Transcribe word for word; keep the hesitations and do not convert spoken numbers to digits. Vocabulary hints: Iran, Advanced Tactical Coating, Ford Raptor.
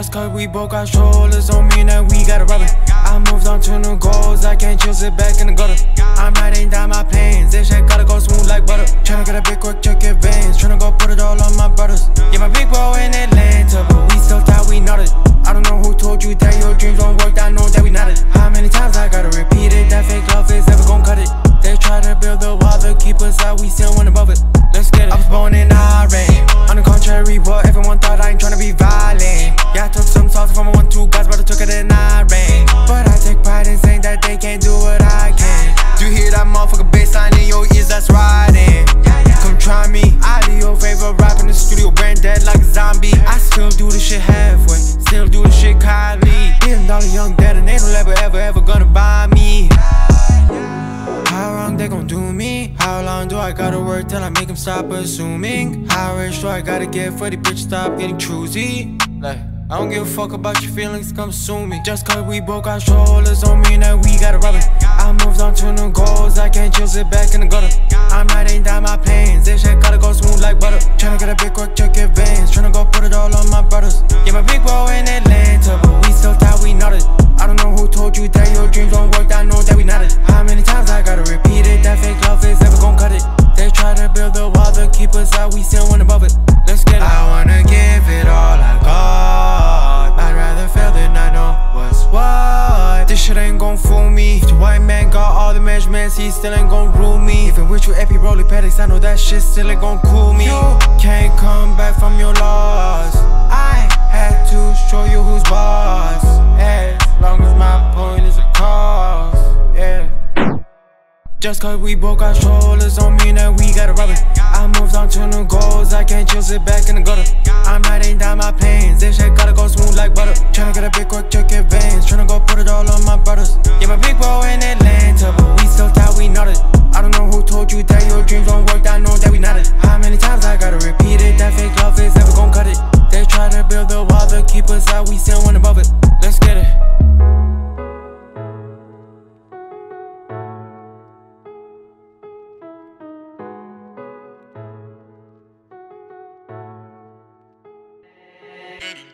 Just cause we broke our shoulders don't mean that we gotta rub it. I moved on to new goals, I can't just sit back in the gutter. I might ain't die my plans, this shit gotta go smooth like butter. Tryna get a big quick check it veins, tryna go put it all on my brothers. Yeah, my big bro in Atlanta, but we still thought we nodded. I don't know who told you that your dreams don't work, I know that we nodded. How many times I gotta repeat it, that fake love is never gon' cut it. They try to build a wall to keep us out, we still went above it. Let's get it. I was born in Iran, on the contrary what everyone thought, I ain't tryna be violent. Yeah, I took some sauce from one, two guys, but I took it in Iran. But I take pride in saying that they can't do what I can. Do you hear that motherfucker bass line in your ears, that's riding. Come try me, I do your favorite rap in the studio, brand dead like a zombie. I still do this shit halfway, still do this shit kindly. Billion dollar young dad and they don't ever, ever, ever gonna buy me. How wrong they gon' do me? How long do I gotta work till I make them stop assuming? How rich do I gotta get for the bitch stop getting choosy? Like, I don't give a fuck about your feelings, come sue me. Just cause we broke our shoulders don't mean that we gotta rub it. I moved on to new goals, I can't just sit back in the gutter. I might ain't die my plans, this shit gotta go smooth like butter. Tryna get a big quick check it veins, tryna go put it all on my brothers. Yeah, my big bro in Atlanta, but we still thought we nodded. I don't know who told you that your dreams don't work, I know that we nodded. How many times I gotta repeat it, that fake love is never gon' cut it. They try to build a wall to keep us out, we still went above it. Let's get it. I wanna give it all I got, ain't gon' fool me. The white man got all the measurements, he still ain't gon' rule me. Even with you epi rolly paddocks, I know that shit still ain't gon' cool me. You can't come back from your loss, I had to show you who's boss. As long as my point is a cause, yeah. Just cause we broke our shoulders don't mean that we gotta rub it. I moved on to new goals, I can't just sit back in the gutter. I might ain't die my plans, this shit gotta go smooth like butter. Tryna get a big quick check it veins, tryna go put it all on my brothers. Yeah, my big bro in Atlanta, but we still thought we nodded. I don't know who told you that your dreams don't work, I know that we nodded. How many times I gotta repeat it, that fake love is never gon' cut it. They try to build a wall to keep us out, we still went above it. Let's get it. We'll be right back.